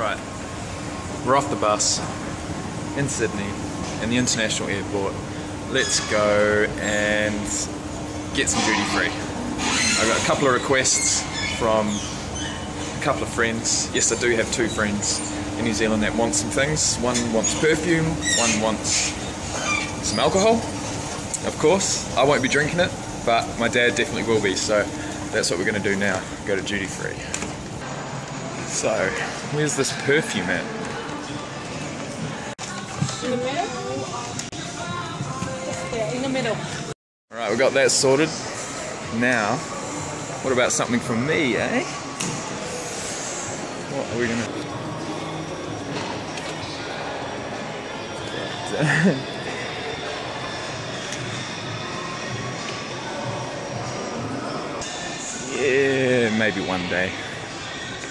Right, we're off the bus in Sydney, in the international airport. Let's go and get some duty free. I got a couple of requests from a couple of friends. Yes, I do have two friends in New Zealand that want some things. One wants perfume, one wants some alcohol, of course. I won't be drinking it, but my dad definitely will be, so that's what we're going to do now, go to duty free. So, where's this perfume at? In the middle? Just there, in the middle. Alright, we got that sorted. Now, what about something for me, eh? What are we going to... Yeah, maybe one day.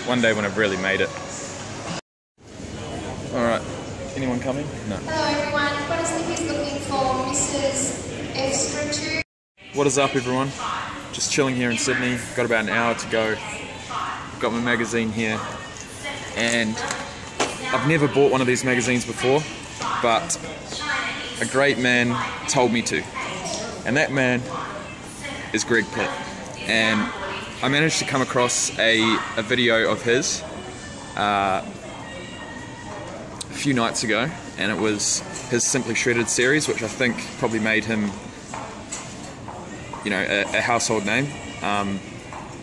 One day when I've really made it. Alright, anyone coming? No. Hello everyone, Quantasleep is looking for Mrs. Extra 2. What is up everyone? Just chilling here in Sydney, got about an hour to go. Got my magazine here, and I've never bought one of these magazines before, but a great man told me to, and that man is Greg Pitt. And I managed to come across a video of his a few nights ago, and it was his Simply Shredded series, which I think probably made him, you know, a household name.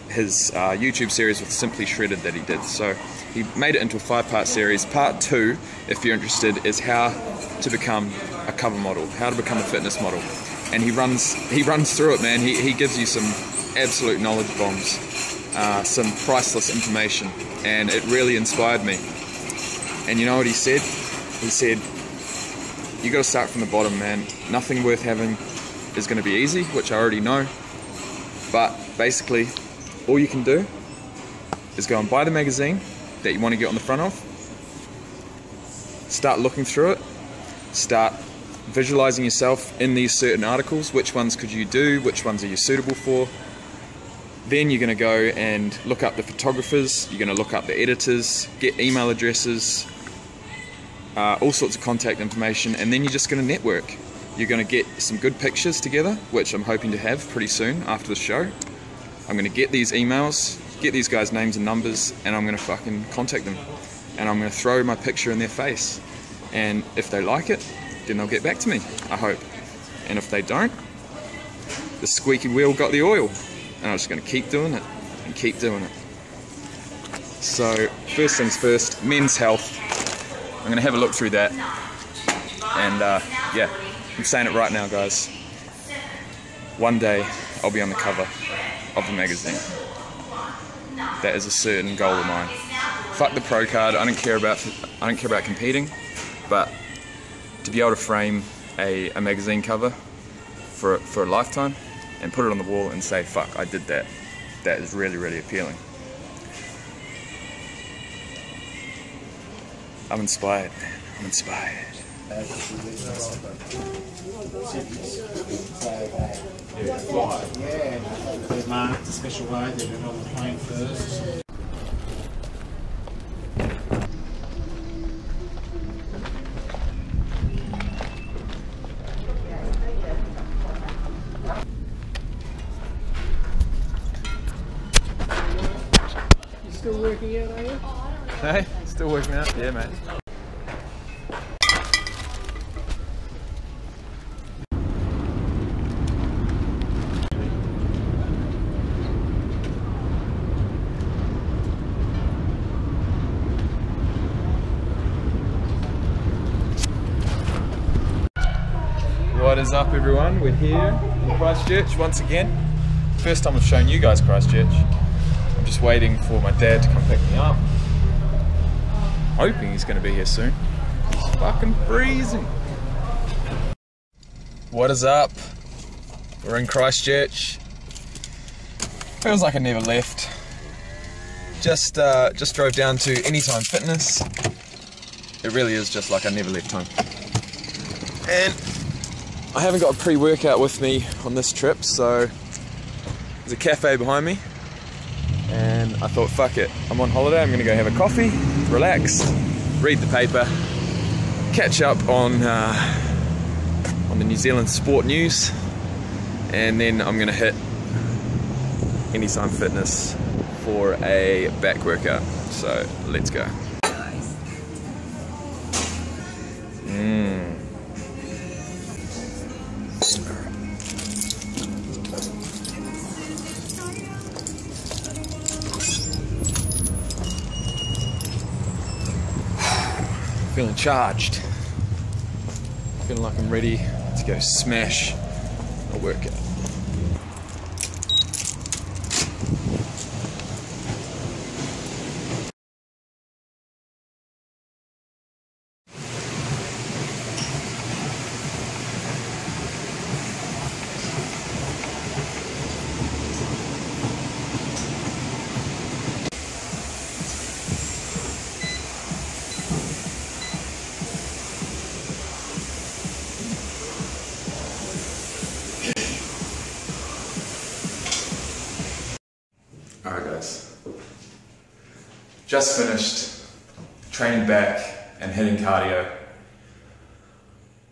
His YouTube series with Simply Shredded that he did. So he made it into a 5-part series. Part 2, if you're interested, is how to become a cover model, how to become a fitness model. And he runs through it, man. He gives you some absolute knowledge bombs, some priceless information, and it really inspired me. And you know what he said? He said, you gotta start from the bottom, man. Nothing worth having is gonna be easy, which I already know, but basically all you can do is go and buy the magazine that you want to get on the front of, start looking through it, start visualizing yourself in these certain articles, which ones could you do, which ones are you suitable for. Then you're going to go and look up the photographers, you're going to look up the editors, get email addresses, all sorts of contact information, and then you're just going to network. You're going to get some good pictures together, which I'm hoping to have pretty soon after the show. I'm going to get these emails, get these guys' names and numbers, and I'm going to fucking contact them. And I'm going to throw my picture in their face. And if they like it, then they'll get back to me, I hope. And if they don't, the squeaky wheel got the oil. And I'm just going to keep doing it and keep doing it. So, first things first, men's health. I'm going to have a look through that. And yeah, I'm saying it right now, guys. One day, I'll be on the cover of the magazine. That is a certain goal of mine. Fuck the pro card. I don't care about competing, but to be able to frame a magazine cover for a lifetime and put it on the wall and say, fuck, I did that. That is really, really appealing. I'm inspired. I'm inspired. You still working out, are you? Hey, still working out? Yeah, mate. What is up everyone, we're here in Christchurch once again. First time I've shown you guys Christchurch. I'm just waiting for my dad to come pick me up. Hoping he's going to be here soon. It's fucking freezing. What is up? We're in Christchurch. Feels like I never left. Just drove down to Anytime Fitness. It really is just like I never left home. And I haven't got a pre-workout with me on this trip, so there's a cafe behind me and I thought, fuck it, I'm on holiday, I'm gonna go have a coffee relax, read the paper, catch up on the New Zealand sport news, and then I'm gonna hit Anytime Fitness for a back workout. So let's go. Feeling charged. Feeling like I'm ready to go smash a workout. Just finished training back and hitting cardio.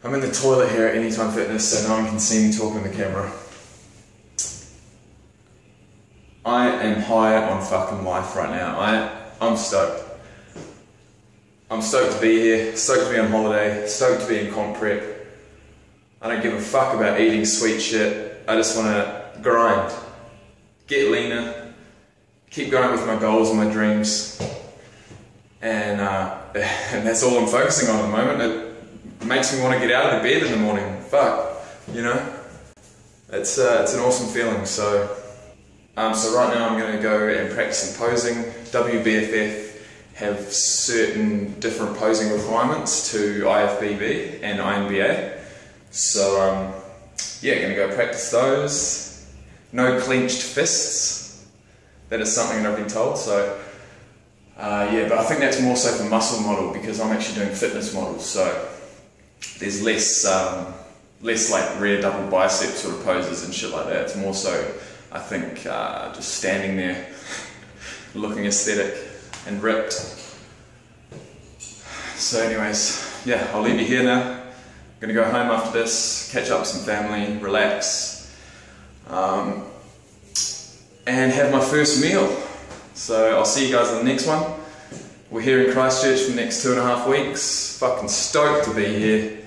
I'm in the toilet here at Anytime Fitness so no one can see me talking to the camera. I am high on fucking life right now. I'm stoked. I'm stoked to be here, stoked to be on holiday, stoked to be in comp prep. I don't give a fuck about eating sweet shit. I just want to grind, get leaner, keep going with my goals and my dreams, and that's all I'm focusing on at the moment. It makes me want to get out of the bed in the morning. Fuck, you know, it's an awesome feeling. So right now I'm going to go and practice some posing. WBFF have certain different posing requirements to IFBB and INBA. So yeah, going to go practice those. No clenched fists. That is something that I've been told, so yeah, but I think that's more so for muscle model because I'm actually doing fitness models, so there's less like rear double bicep sort of poses and shit like that. It's more so, I think, just standing there looking aesthetic and ripped. So anyways, yeah, I'll leave you here now. I'm gonna go home after this, catch up with some family, relax, and have my first meal. So I'll see you guys in the next one. We're here in Christchurch for the next 2.5 weeks. Fucking stoked to be here.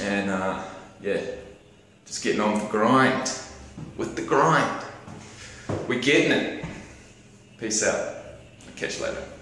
And yeah, just getting on the grind. With the grind. We're getting it. Peace out. I'll catch you later.